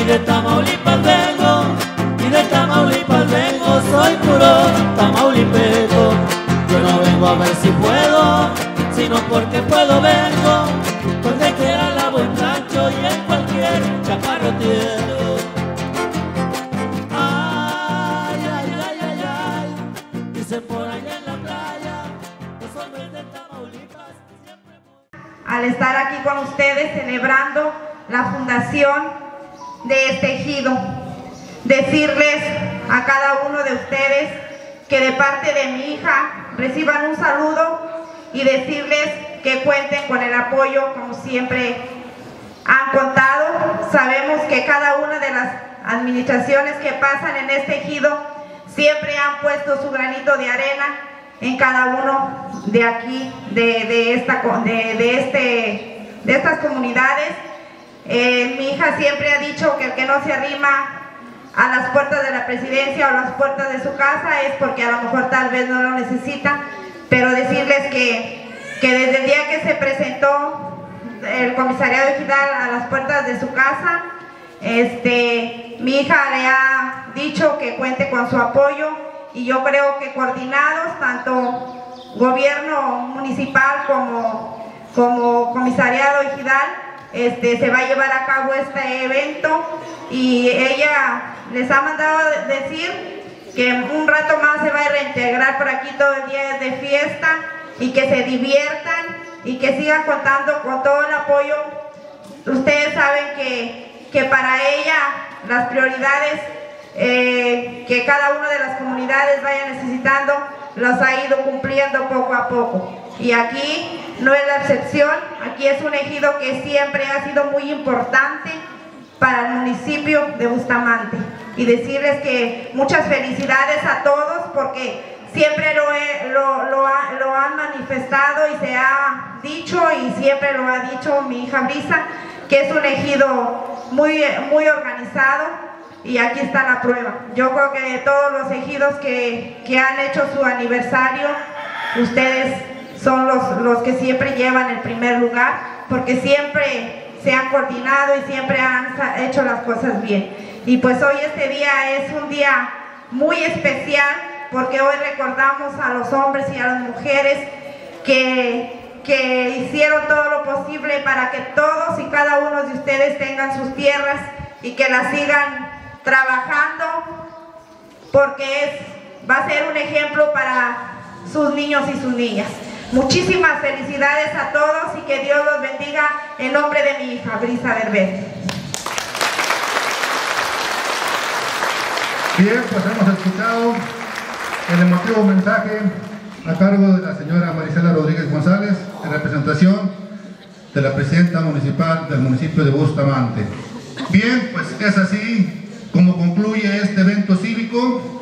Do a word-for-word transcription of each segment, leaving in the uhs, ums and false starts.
y de Tamaulipas vengo, y de Tamaulipas vengo, soy puro Tamaulipeco. Yo no vengo a ver si puedo, sino porque puedo vengo, donde quiera la voy plancho y en cualquier chaparro tierno. Ay, ay, ay, ay, ay, dicen por allá en la playa, los hombres de Tamaulipas siempre... Al estar aquí con ustedes celebrando la fundación de este ejido, decirles a cada uno de ustedes que de parte de mi hija reciban un saludo y decirles que cuenten con el apoyo como siempre han contado. Sabemos que cada una de las administraciones que pasan en este ejido siempre han puesto su granito de arena en cada uno de aquí, de, de, esta, de, de, este, de estas comunidades. Eh, mi hija siempre ha dicho que el que no se arrima a las puertas de la presidencia o las puertas de su casa es porque a lo mejor tal vez no lo necesita, pero decirles que, que desde el día que se presentó el comisariado ejidal a las puertas de su casa, este, mi hija le ha dicho que cuente con su apoyo, y yo creo que coordinados, tanto gobierno municipal como, como comisariado ejidal, este, se va a llevar a cabo este evento, y ella les ha mandado decir que un rato más se va a reintegrar por aquí todo el día de fiesta, y que se diviertan y que sigan contando con todo el apoyo. Ustedes saben que, que para ella las prioridades eh, que cada una de las comunidades vaya necesitando las ha ido cumpliendo poco a poco, y aquí no es la excepción. Aquí es un ejido que siempre ha sido muy importante para el municipio de Bustamante, y decirles que muchas felicidades a todos, porque siempre lo, he, lo, lo, ha, lo han manifestado y se ha dicho, y siempre lo ha dicho mi hija Brisa, que es un ejido muy, muy organizado, y aquí está la prueba. Yo creo que de todos los ejidos que, que han hecho su aniversario, ustedes son los, los que siempre llevan el primer lugar, porque siempre se han coordinado y siempre han hecho las cosas bien. Y pues hoy este día es un día muy especial, porque hoy recordamos a los hombres y a las mujeres que, que hicieron todo lo posible para que todos y cada uno de ustedes tengan sus tierras y que las sigan trabajando, porque es, va a ser un ejemplo para sus niños y sus niñas. Muchísimas felicidades a todos y que Dios los bendiga en nombre de mi hija Brisa Berber. Bien, pues hemos escuchado el emotivo mensaje a cargo de la señora Marisela Rodríguez González, en representación de la presidenta municipal del municipio de Bustamante. Bien, pues es así como concluye este evento cívico.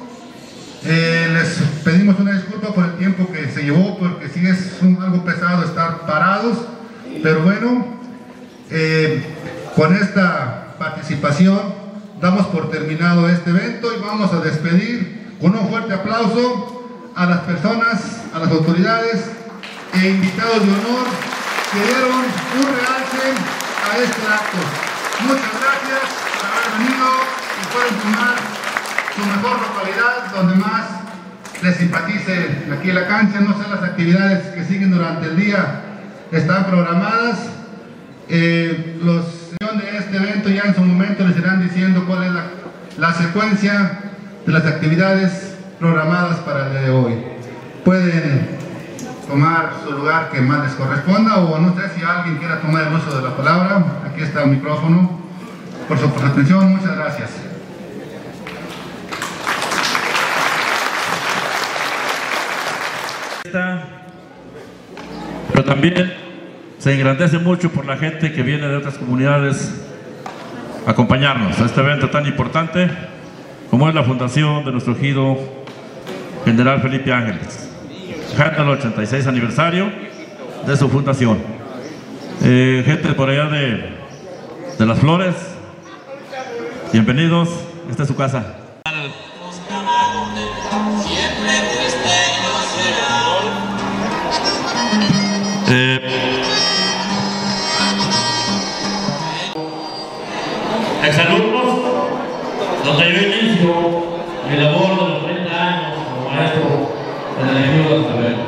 Eh, les pedimos una disculpa por el tiempo que se llevó, porque sí es un, algo pesado estar parados, pero bueno, eh, con esta participación damos por terminado este evento, y vamos a despedir con un fuerte aplauso a las personas, a las autoridades e invitados de honor que dieron un realce a este acto. Muchas gracias por haber venido, y pueden tomar su mejor localidad donde más les simpatice. Aquí en la cancha, no sé las actividades que siguen durante el día, están programadas. Eh, los señores de este evento ya en su momento les irán diciendo cuál es la, la secuencia de las actividades programadas para el día de hoy. Pueden tomar su lugar que más les corresponda, o no sé si alguien quiera tomar el uso de la palabra. Aquí está el micrófono. Por su, por su atención, muchas gracias. Pero también se engrandece mucho por la gente que viene de otras comunidades acompañarnos a este evento tan importante como es la fundación de nuestro ejido General Felipe Ángeles, gente del ochenta y seis aniversario de su fundación. Eh, gente por allá de, de Las Flores, bienvenidos, esta es su casa. Eh, Exalumnos, donde yo inicio mi labor de los treinta años como maestro en el ejido de Las Flores.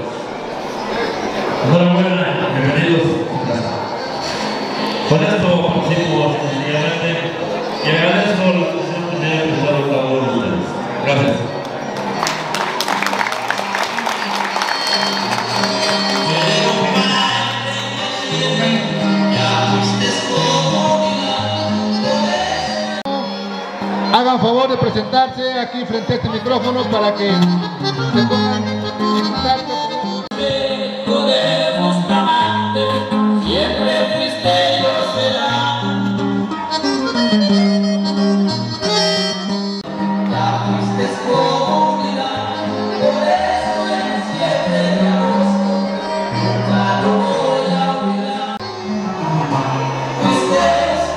Enhorabuena, bienvenidos a casa. Con esto participo sencillamente y agradezco a los que se han prestado el favor de ustedes. Gracias. Hagan favor de presentarse aquí frente a este micrófono para que se pongan en contacto. Tamaulipeco de Bustamante, siempre fuiste y lo serás. Ya fuiste comunidad, por eso eres siempre de agosto, nunca lo voy a olvidar. Fuiste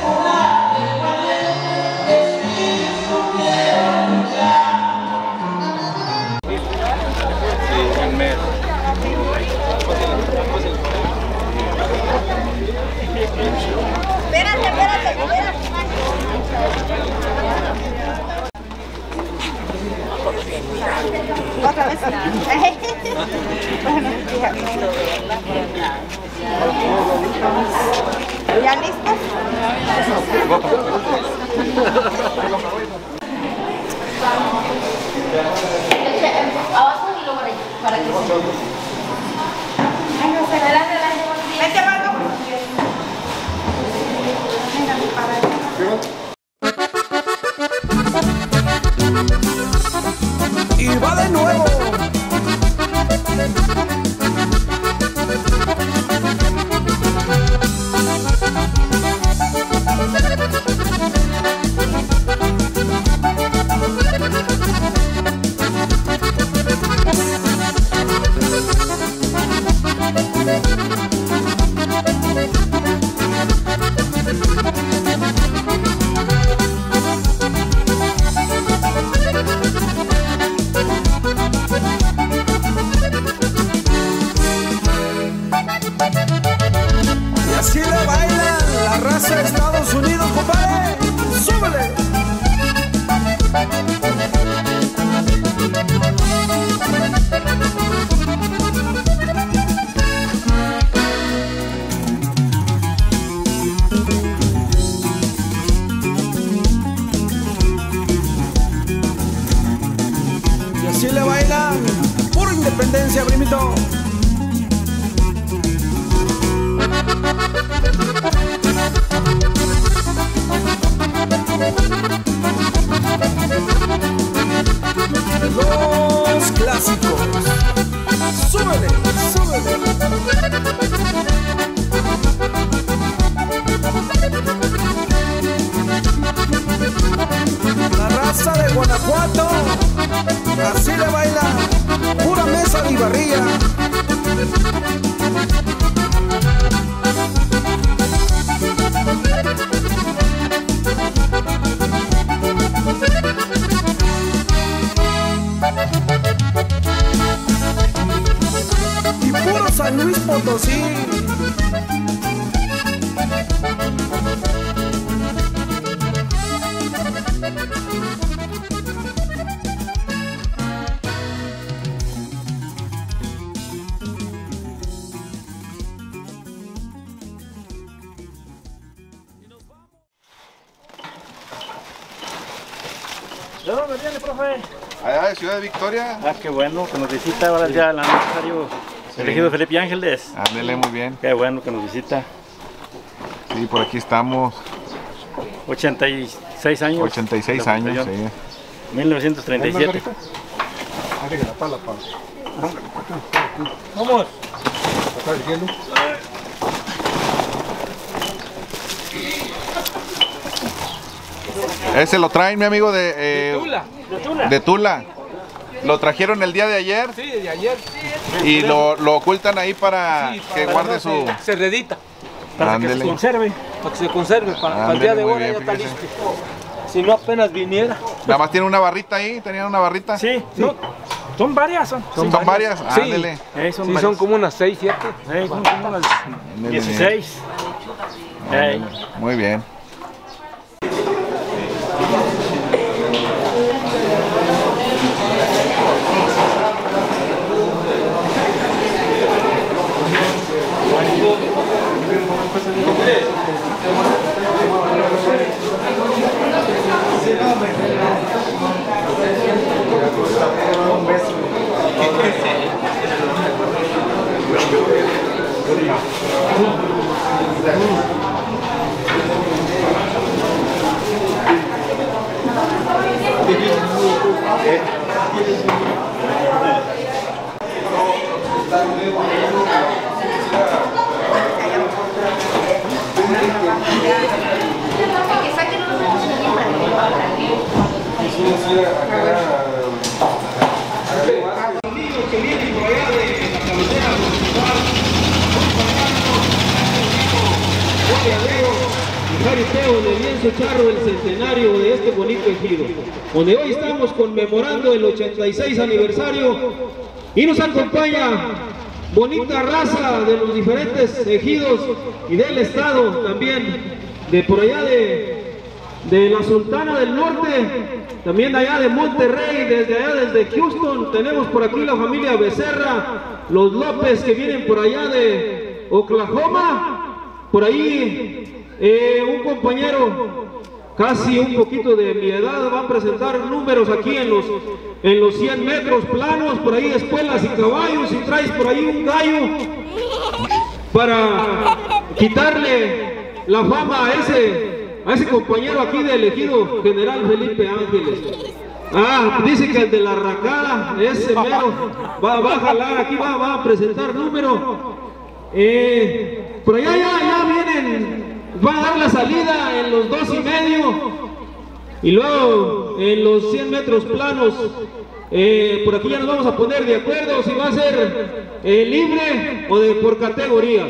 una de valiente, Espérate, espérate, espérate. Otra vez. ¿Ya listos? Abajo y luego para que se vea. Y va de nuevo. Ah, qué bueno que nos visita ahora sí. Ya el aniversario del ejido Felipe Ángeles. Ándele, muy bien. Qué bueno que nos visita. Sí, por aquí estamos. ochenta y seis años. ochenta y seis años, sí. mil novecientos treinta y siete. Vamos. Ese lo traen, mi amigo, de, eh, de, Tula. de Tula. De Tula. Lo trajeron el día de ayer. Sí, de ayer. Y lo, lo ocultan ahí para, sí, para que guarde su... Se redita. Para Ándele. que se conserve. Para que se conserve. Para, para el día de hoy ya está listo. Si no, apenas viniera. Nada más tiene una barrita ahí. ¿Tenían una barrita? Sí. sí. No, son varias. Son, ¿Son, son varias. varias. Sí. Ándele. Eh, son sí, varias. Son como unas seis, siete. Eh, son como unas dieciséis. Eh. Muy bien. Donde hoy estamos conmemorando el ochenta y seis aniversario y nos acompaña bonita raza de los diferentes ejidos y del estado también, de por allá de, de la Sultana del Norte, también de allá de Monterrey, desde allá desde Houston. Tenemos por aquí la familia Becerra, los López que vienen por allá de Oklahoma, por ahí eh, un compañero casi un poquito de mi edad va a presentar números aquí en los, en los cien metros planos, por ahí Espuelas y Caballos, y traes por ahí un gallo para quitarle la fama a ese, a ese compañero aquí del ejido, general Felipe Ángeles. Ah, dice que el de la arrancada, ese mero, va, va a jalar, aquí va, va a presentar número. Eh, por allá ya, ya vienen... Va a dar la salida en los dos y medio y luego en los cien metros planos. Eh, por aquí ya nos vamos a poner de acuerdo si va a ser eh, libre o de por categoría,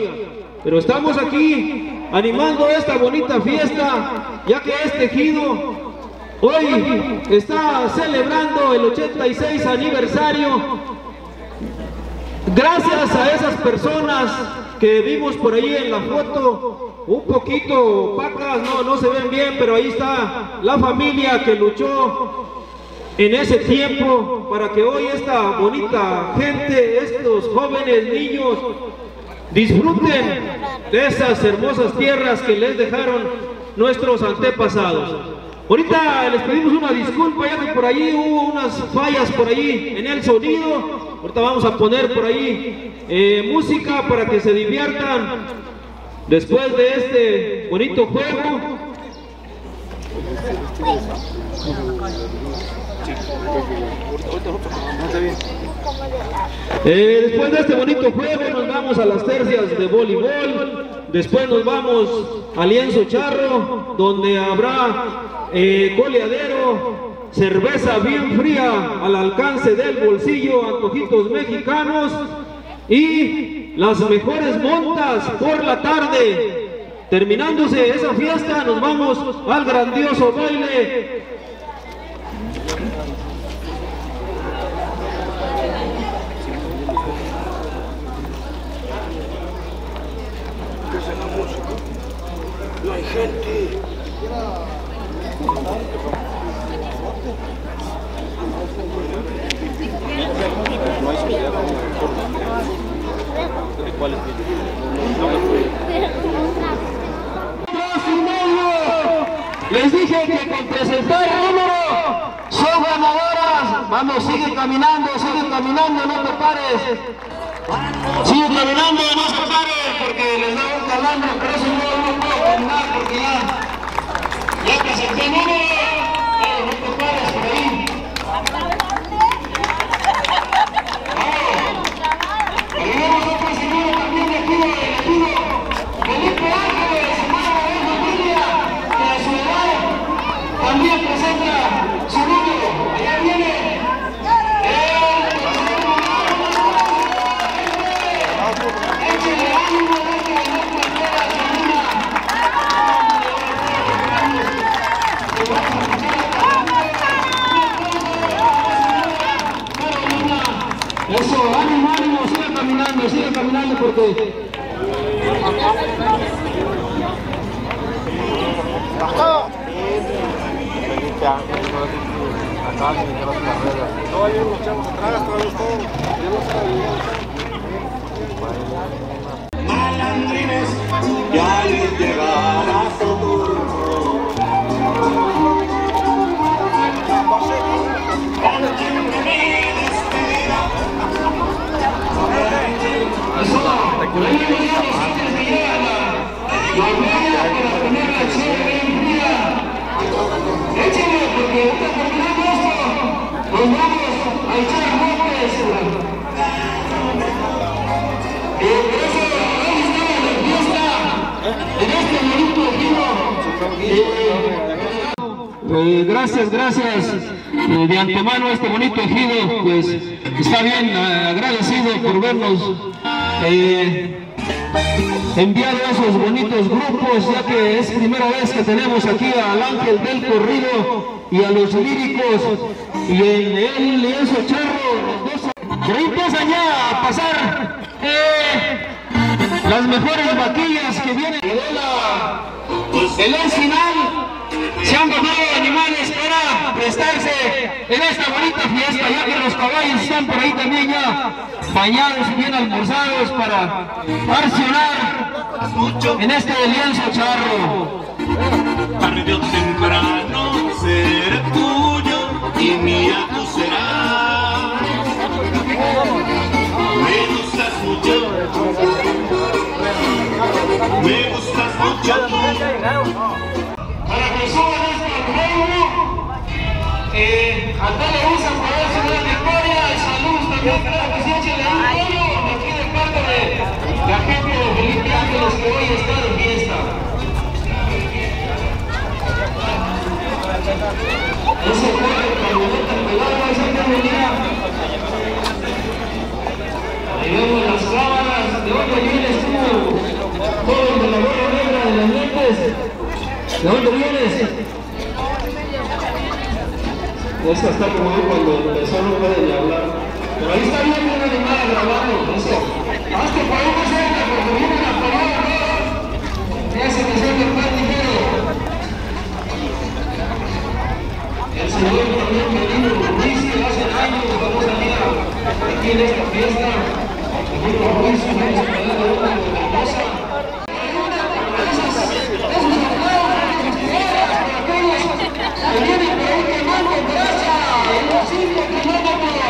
pero estamos aquí animando esta bonita fiesta, ya que este ejido hoy está celebrando el ochenta y seis aniversario gracias a esas personas que vimos por ahí en la foto, un poquito pacas, no, no se ven bien, pero ahí está la familia que luchó en ese tiempo para que hoy esta bonita gente, estos jóvenes niños, disfruten de esas hermosas tierras que les dejaron nuestros antepasados. Ahorita les pedimos una disculpa, ya que por ahí hubo unas fallas por ahí en el sonido. Ahorita vamos a poner por ahí eh, música para que se diviertan después de este bonito juego. Eh, después de este bonito juego nos vamos a las tercias de voleibol, después nos vamos a lienzo charro, donde habrá eh, coleadero, cerveza bien fría al alcance del bolsillo, antojitos mexicanos y las mejores montas por la tarde. Terminándose esa fiesta nos vamos al grandioso baile. No hay gente. Les dije que con presentar el número son ganadoras. Vamos, sigue caminando, sigue caminando, no te pares. Sigue caminando, no se paren, porque les da un calambre, pero eso no lo puedo contar porque ya, ya presenté el número. Felipe Ángeles, hermano de familia, que a su edad también presenta su número. Allá viene el tercer lugar. Échale ánimo a nuestra bandera segura. Vamos a escuchar a la bandera. Eso, ánimo, ánimo, sigue caminando, sigue caminando porque... Malandrines, ya les llegará su turno. Porque mi despedida. ¡Ay, qué eh, gracias, gracias. Eh, de antemano este bonito ejido, pues está bien eh, agradecido por vernos eh, enviado a esos bonitos grupos, ya que es primera vez que tenemos aquí al Ángel del Corrido y a los líricos, y en él y en su charro gritas ya a pasar eh, las mejores batillas que vienen de la final. Se han donado animales para prestarse en esta bonita fiesta, ya que los caballos están por ahí también ya bañados y bien almorzados para accionar en este lienzo charro. Tarde o temprano será tuyo y mía tú serás. Me gustas mucho, me gustas mucho. Para que suban este pueblo, eh, a tal le usan para darse una victoria y saludos también para que se echen el pueblo aquí de parte de la gente de Felipe Ángeles que hoy está de fiesta. Ese fue el que me dio tan pelado, esa que venía. Ahí vemos las cámaras, de dónde vienes tú, joven de la gorra negra de las lentes. ¿De dónde vienes? Esta está como hoy cuando empezó, no pueden hablar. Pero ahí está bien una animada grabando, eso. Hazte para una cerca, porque viene la palabra. Ese que se me fue. El señor también Juan Rogelio Ruiz, que hace años vamos a ir aquí en esta fiesta. El señor Ruiz, vamos a poner la obra de la cosa. Esos aplausos, esos piedras para aquellos que vienen por un quemón de plaza, en los cinco kilómetros.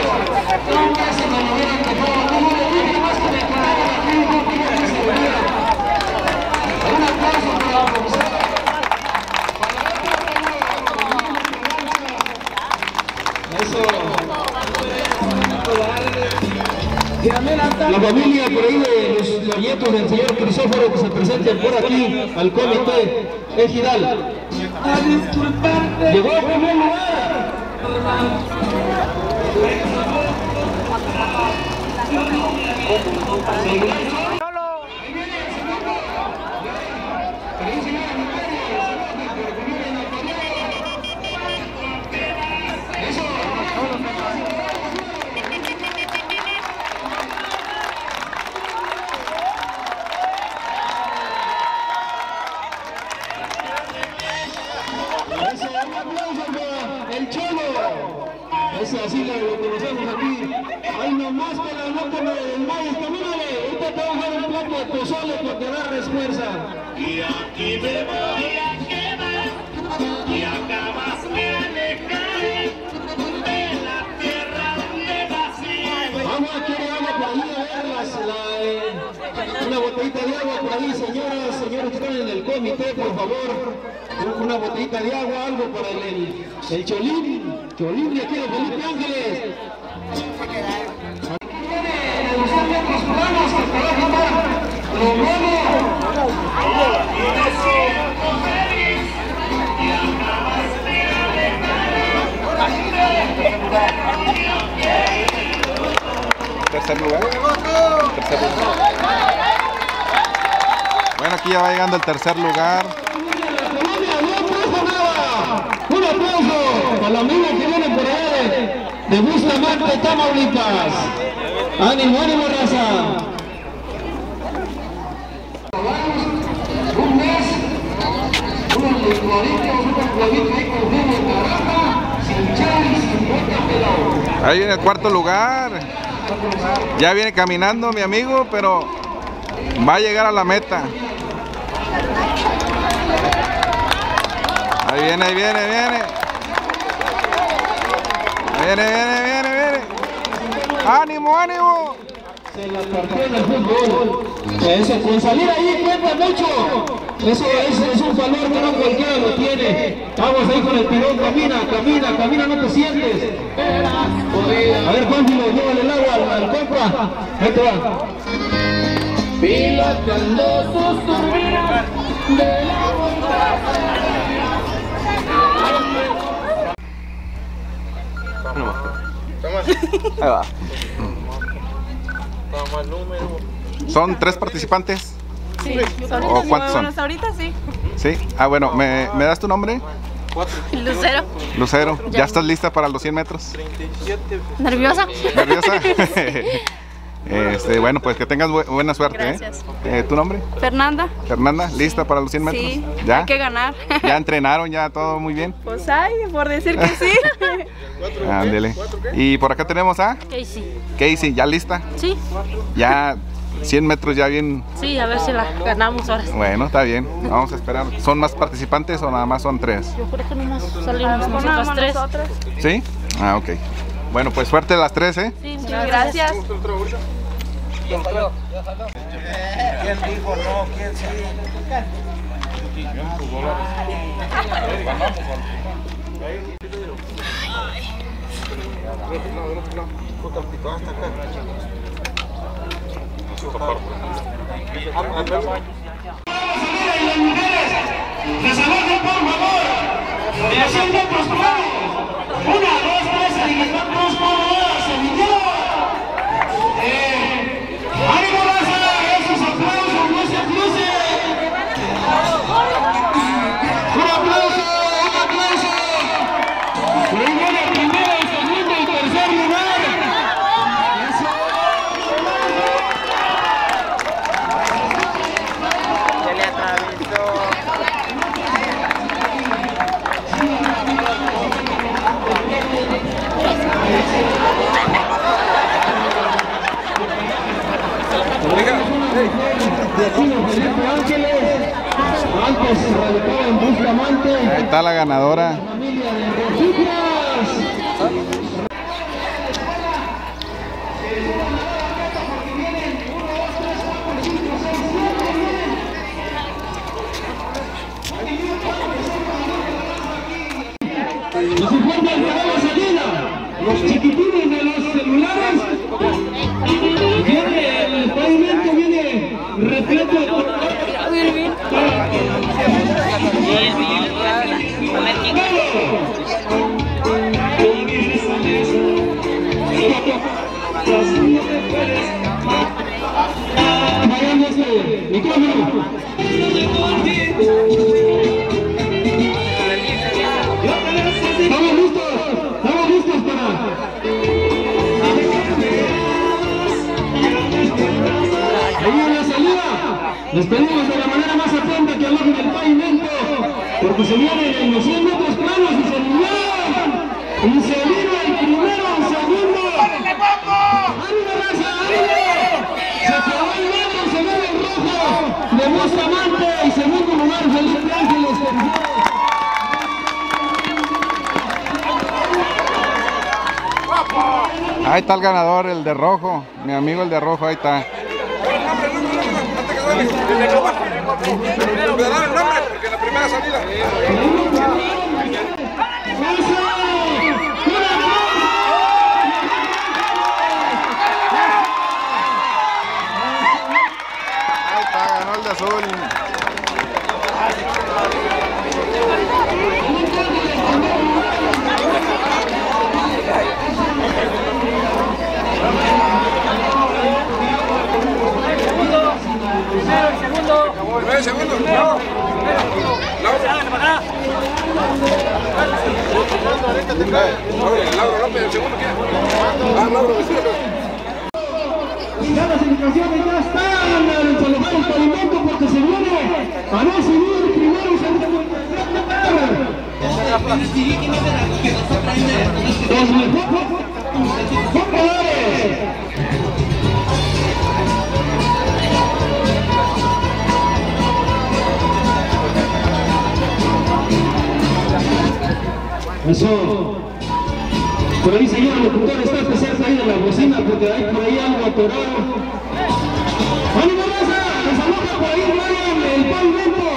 Con que se manejan que todo el mundo vive más que me cargan aquí un poco de seguridad. Un aplauso para la profesora. La familia por ahí de los, los nietos del señor Crisóforo que se presenten por aquí al comité ejidal. A disculparte. Llegó a primer lugar. Así lo conocemos aquí. Ay, nomás para no te me desmayes, camínale. Ahorita te voy a dar un plato de pozole para que agarres fuerza. Y aquí me voy a quedar, y acabas me alejaré de la tierra donde vacías. Vamos a querer agua por ahí, a verlas. La, eh, una botellita de agua por ahí, señoras, señores que están en el comité, por favor. Una botellita de agua, algo para el, el, el cholín. Cholín de aquí de Felipe Ángeles. Aquí viene los ámbitos planos que te va a llamar lo nuevo. Y te siento feliz y acabas de Tercer lugar. Tercer lugar. Bueno, aquí ya va llegando el tercer lugar. Un aplauso para los amigos que vienen por allá de Bustamante, Tamaulipas. Ánimo, ánimo, raza. Un mes, unos licuaditos, unos huevitos ahí con humo en garrafa, sin chale y sin boca pelado. Ahí viene el cuarto lugar. Ya viene caminando mi amigo, pero va a llegar a la meta. Ahí viene, ahí viene, viene. Viene, viene, viene, viene. ¡Ánimo, ánimo! Se la partió en el fútbol. Eso, con salir ahí cuenta mucho. Eso es, es un valor que no cualquiera lo tiene. Vamos ahí con el pelón, camina, camina, camina, no te sientes. A ver, Pánfilo, llévale el agua al, al compa. Ahí te va. Pilotando sus turbinas de la montaña. Toma. Toma. Ahí va. Toma el número. ¿Son tres participantes? Sí. ¿O cuántos son? Ahorita sí. ¿Sí? Ah, bueno, ¿me, me das tu nombre? Lucero. Lucero, ¿ya, ¿ya estás lista para los cien metros? treinta y siete. ¿Nerviosa? ¿Nerviosa? Este, bueno, pues que tengas bu buena suerte. Gracias. ¿eh? Eh, ¿Tu nombre? Fernanda. Fernanda, ¿lista sí. para los cien metros? Sí, ¿ya? Hay que ganar. ¿Ya entrenaron? ¿Ya todo muy bien? Pues ay, por decir que sí. Ándele. Y por acá tenemos a Casey. Casey, ¿ya lista? Sí. Ya... cien metros ya bien. Sí, a ver si la ganamos ahora. Bueno, está bien, vamos a esperar. ¿Son más participantes o nada más son tres? Yo creo que nomás salimos nosotros tres. ¿Sí? Ah, ok. Bueno, pues suerte a las tres, ¿eh? Sí, muchas gracias. ¿Quién dijo no? ¿Quién sí? Vamos a ver a las mujeres, de la República Dominicana, por favor, de asiento postulado, una, dos, tres, alimentos, por favor, se midió. ¡Ánimo, raza! ¡Esos aplausos no se aplauden! ¡Un aplauso, un aplauso! ¡Venga la primera, el segundo, el tercer lugar! Felipe Ángeles, antes se radicaba en Bustamante. Ahí está la ganadora. Nos informa el programa Salida, los chiquitines de los celulares. Viene el pavimento, viene repleto de ¡Estamos listos! ¡Estamos listos para! ¡Ahí en la salida! Les pedimos de la manera más atenta que alojen el pavimento, porque se vienen en los cien metros planos y se vinieron. Y se vino el primero, el segundo. ¡Ánimo, raza! ¡Ánimo! Se acabó el negro, se ve el rojo de Bustamante y segundo lugar, Felipe Ángeles González. Ahí está el ganador, el de rojo, mi amigo el de rojo, ahí está. Ahí está, ganó el de azul. te trae. Lauro López, el segundo quiere. Ah, Lauro, y ya las indicaciones ya están para el experimento porque se viene a decidir el primero y segundo de eso. Por ahí, señor locutor, está presente ahí de la bocina porque hay por ahí algo atorado. ¡Ánimo, Rosa! ¡Les saluda por ahí Ryan, el pavimento!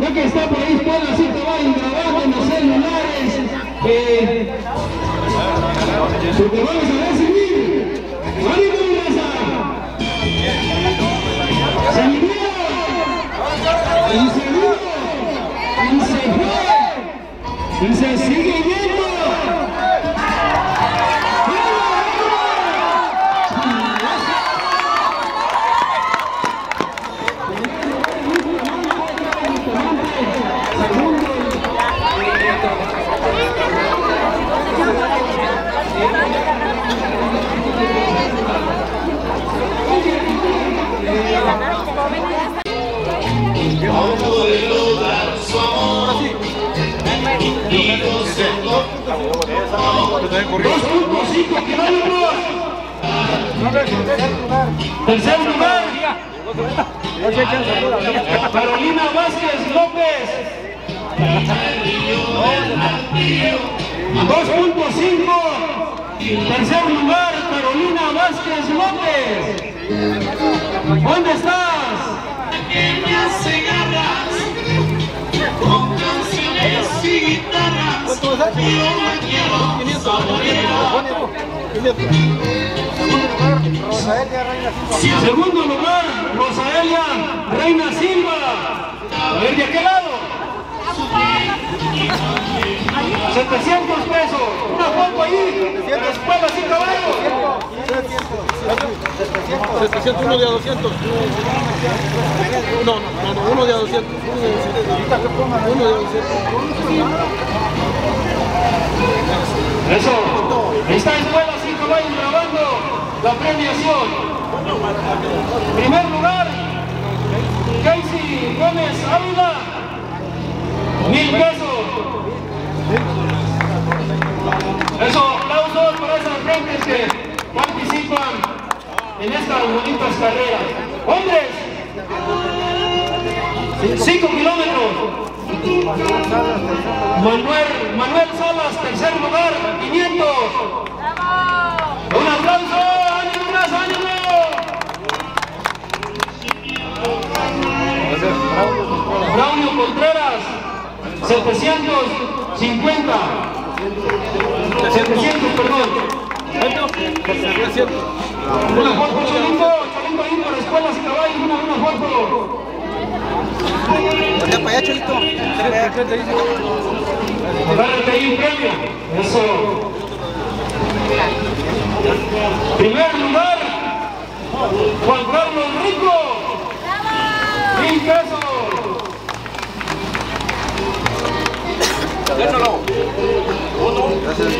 Ya que está por ahí Espuelas y Caballos grabando en los celulares. Eh, porque vamos a recibir. ¡Ánimo, Rosa! ¡Se vivió! ¡Y se vio! ¡Y se fue! ¡Y se sigue viendo! No puedo dar su amor. Tercer lugar, Carolina Vázquez López, dos punto cinco. Tercer lugar, Carolina Vázquez López. ¿Dónde estás? Y guitarras, yo la quiero saborear. Segundo lugar, Rosaelia Reina Silva. A ver, ¿de qué lado? setecientos pesos. Una foto ahí. Espuelas y Caballos. setecientos. Uno de a doscientos. No, no, no, uno de a doscientos. Uno de a doscientos. Eso. Está Espuelas y Caballos grabando la premiación. Primer lugar, Casey Gómez Ávila. Mil pesos. Eso, aplausos para esas gentes que participan en estas bonitas carreras. Hombres, cinco kilómetros. Manuel, Manuel Salas, tercer lugar, quinientos. Un aplauso, ánimo, más ánimo. Braulio Contreras. setecientos cincuenta. setecientos, perdón. setecientos. Una foto, Cholingo, Cholingo ahí por Espuelas y Caballos, una, una foto. Vete para allá, Cholito. Agárrate ahí un premio. Eso. Primer lugar, Juan Carlos Rico. Mil pesos. Déjalo. Eso, a veces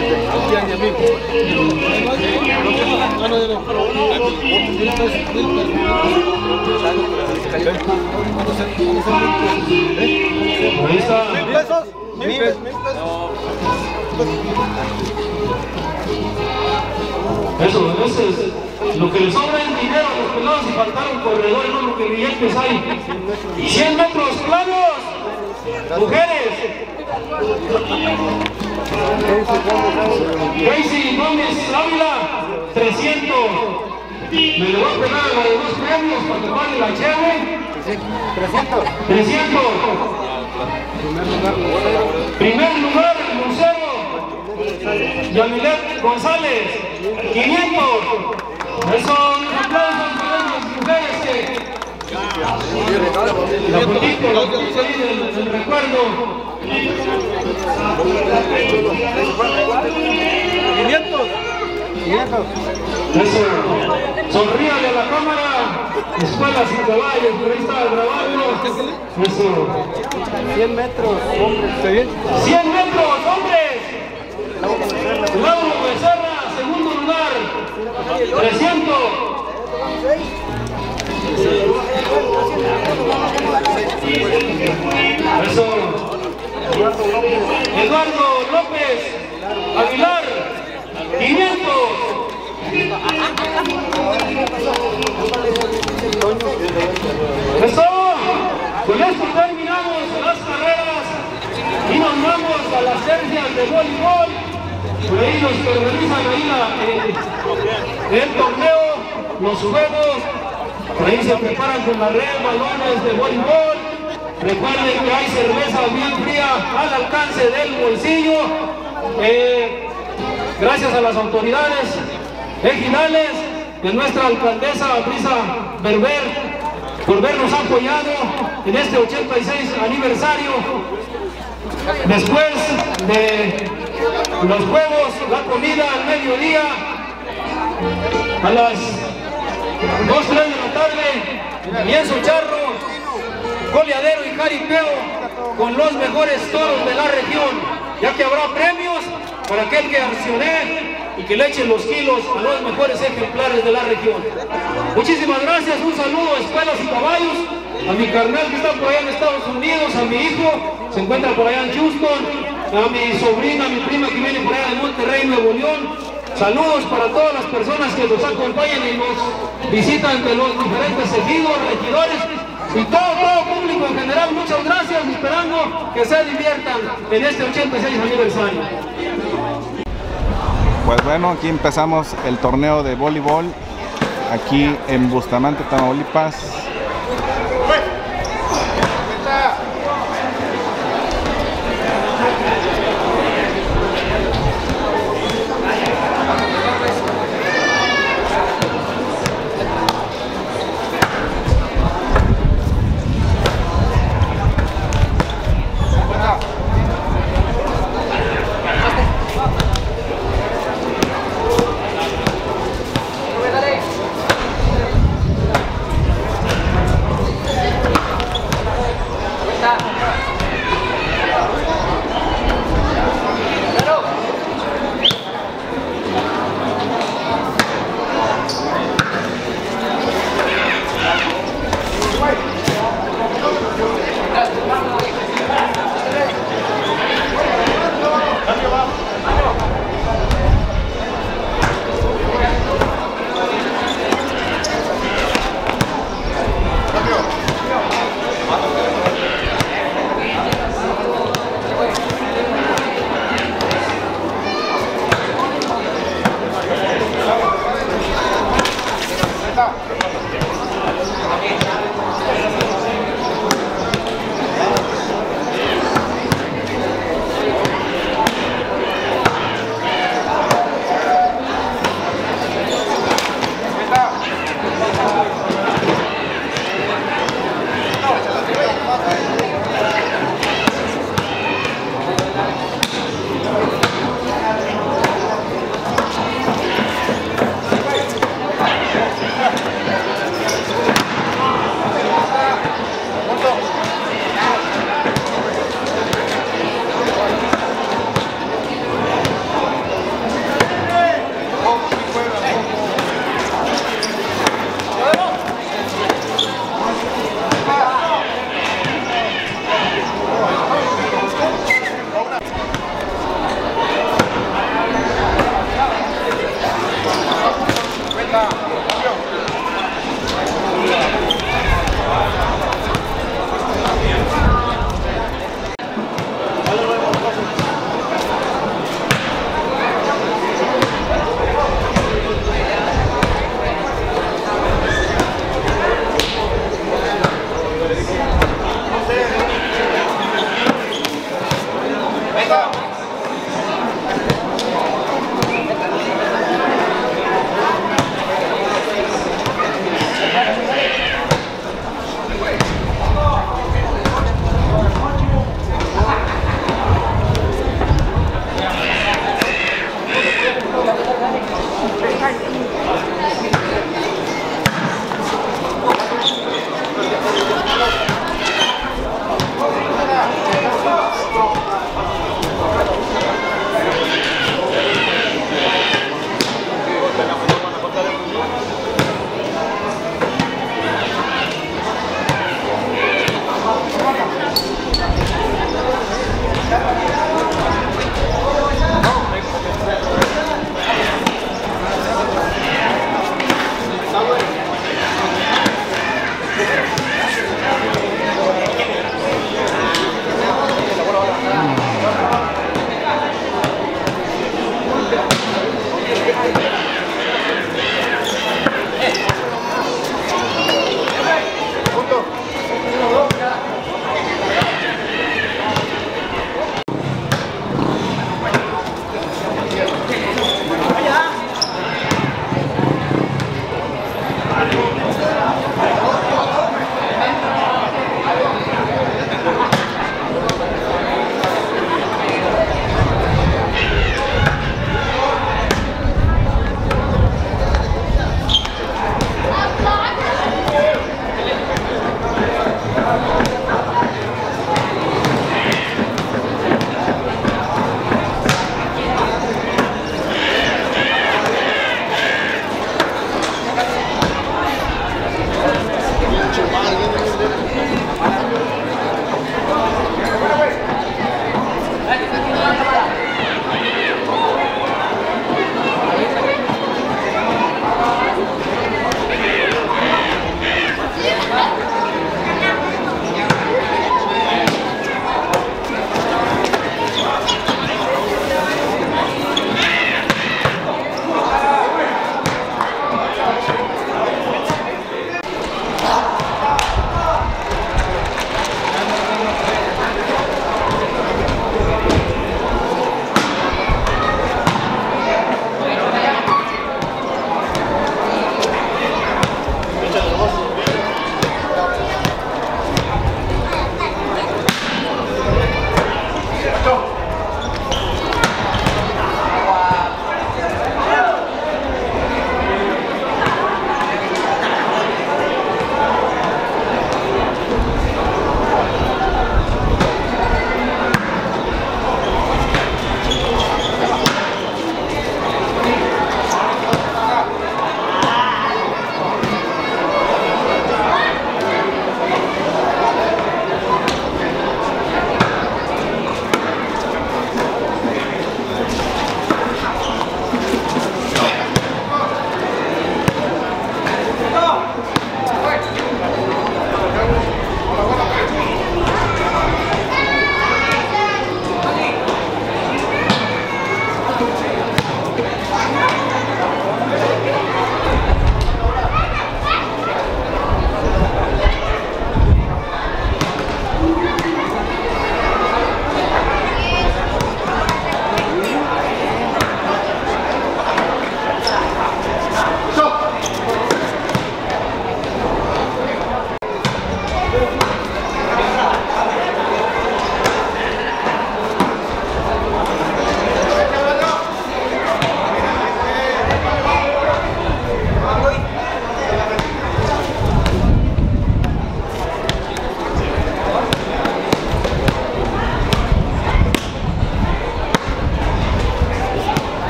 lo que les sobra es dinero a los pelados y faltaron corredores, no lo que billetes hay. cien metros planos, mujeres. Casey Gómez Ávila, trescientos. Me le voy a pegar a los dos premios para que vale la chévere. trescientos. Primer lugar, Lucero. Yamilet González, quinientos. Eso, un aplauso para las mujeres que... La fotito, la fotito del recuerdo. quinientos. quinientos. Eso. Sonríale a la cámara. Espuelas y Caballos, por ahí está grabando. Eso. cien metros, hombres. cien metros, hombres. trescientos. Eso. Eduardo López Aguilar, quinientos. Eso. Con esto terminamos las carreras y nos vamos a las tercias de voleibol. Por ahí nos organizan ahí la, eh, el torneo, los juegos. Por ahí se preparan con la red, balones de voleibol. Recuerden que hay cerveza bien fría al alcance del bolsillo. Eh, gracias a las autoridades regionales de nuestra alcaldesa Brisa Berber por vernos apoyado en este ochenta y seis aniversario. Después de los juegos, la comida al mediodía, a las dos, tres de la tarde, lienzo charro, goleadero y jaripeo con los mejores toros de la región, ya que habrá premios para aquel que accione y que le echen los kilos a los mejores ejemplares de la región. Muchísimas gracias, un saludo a Espuelas y Caballos, a mi carnal que está por allá en Estados Unidos, a mi hijo, se encuentra por allá en Houston, a mi sobrina, a mi prima que viene por allá de Monterrey, Nuevo León. Saludos para todas las personas que nos acompañan y nos visitan de los diferentes ejidos, regidores y todo, todo público en general. Muchas gracias, esperando que se diviertan en este ochenta y seis aniversario. Pues bueno, aquí empezamos el torneo de voleibol, aquí en Bustamante, Tamaulipas.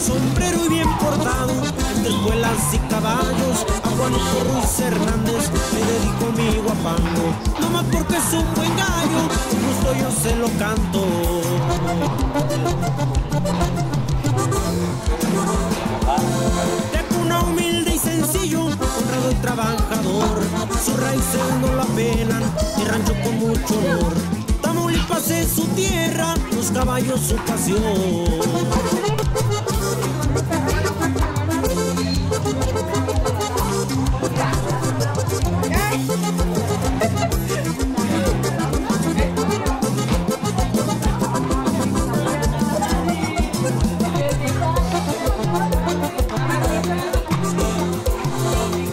sombrero y bien portado, entre espuelas y caballos, a Juanito Ruiz Hernández me dedico a mi guapango, nomás porque es un buen gallo, con gusto yo se lo canto. Tecuno humilde y sencillo, honrado y trabajador, sus raíces no la penan, mi rancho con mucho honor. Tamaulipas es su tierra, los caballos su pasión.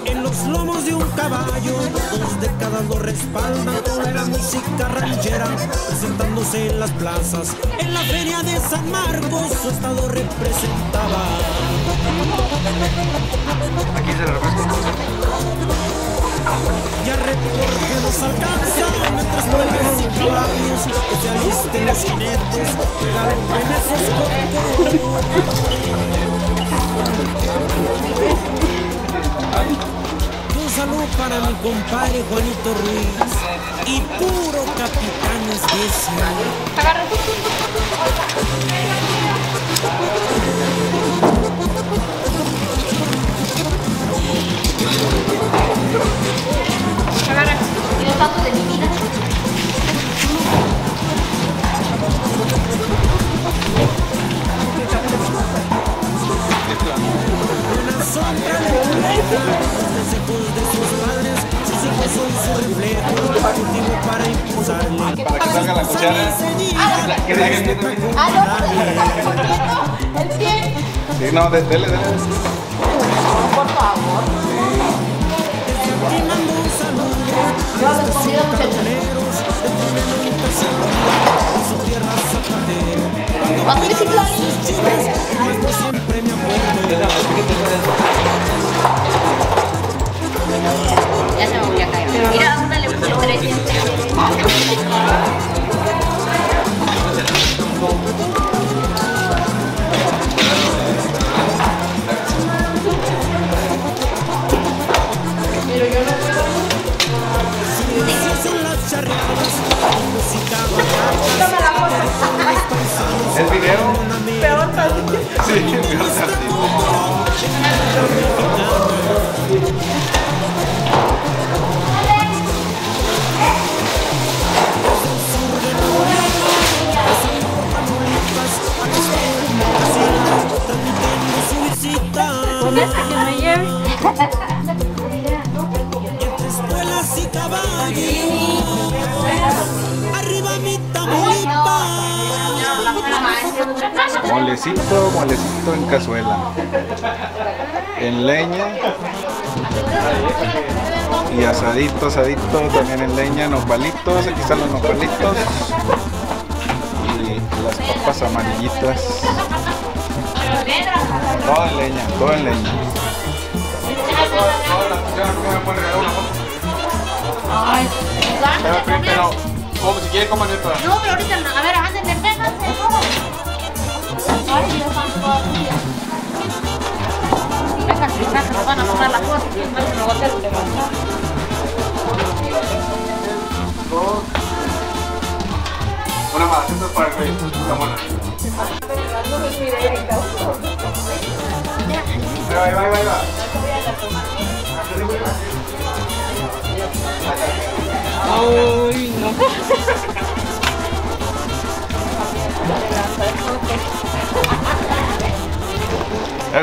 En los lomos de un caballo, dos décadas lo respaldan con la música ranchera, presentándose en las plazas, en la feria de San Marcos su estado representaba. Aquí se ya recorre nos alcanza, mientras vuelves y caballos, que se alisten los jinetes, que galopen esos corteros. Un saludo para mi compadre Juanito Ruiz y puro capitán es ese. Agarra. Agarra, tiene tanto de mi vida. Una sombra de tu vida, los desejos de sus padres, sus hijos son su reflejo, cultivo para impulsarle. Para que salga la cuchara. Que le hagan bien. Ah, no, el pie. Sí, no, dele, dele. Por favor. Yo he respondido muchachos. Ya se me voy a caer. Mira, una le puse tres. Pero yo no puedo. ¿El video? Peor tantito. Sí, peor tantito. ¿Dónde es que me lleve? Entre espuelas y caballos. Arriba mi Tamaulipas. Molecito, molecito en cazuela, en leña y asadito, asadito también en leña, nopalitos, aquí están los nopalitos y las papas amarillitas. Todo en leña, todo en leña. Ay, como si quiere comer esto. No, pero ahorita no. A ver, antes de empezar, se cojo. Ay, Dios mío. Esas prisas nos van a sonar las cosas. Y entonces me voy a hacer un levantado. Dos. Una más. Esto es para el rey. Está buena. Pero ahí va, ahí va, ahí va. Ay, no.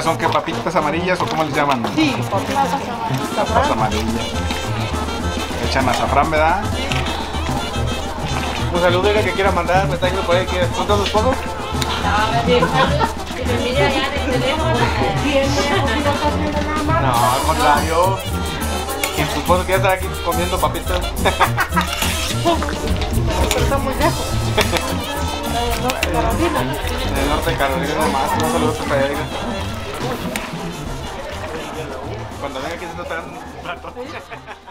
¿Son qué, papitas amarillas o cómo les llaman? Sí, papas amarillas. Papas amarillas. Echan azafrán, ¿verdad? Un saludo que quiera mandar, me está yendo por ahí. ¿Cuántos los pongo? No, me mira ya en el teléfono. No, al contrario. Supongo que ya estar aquí comiendo papitas. Está muy lejos. El norte de Carolina nomás, no saludos para allá. Cuando venga aquí se notarán un rato.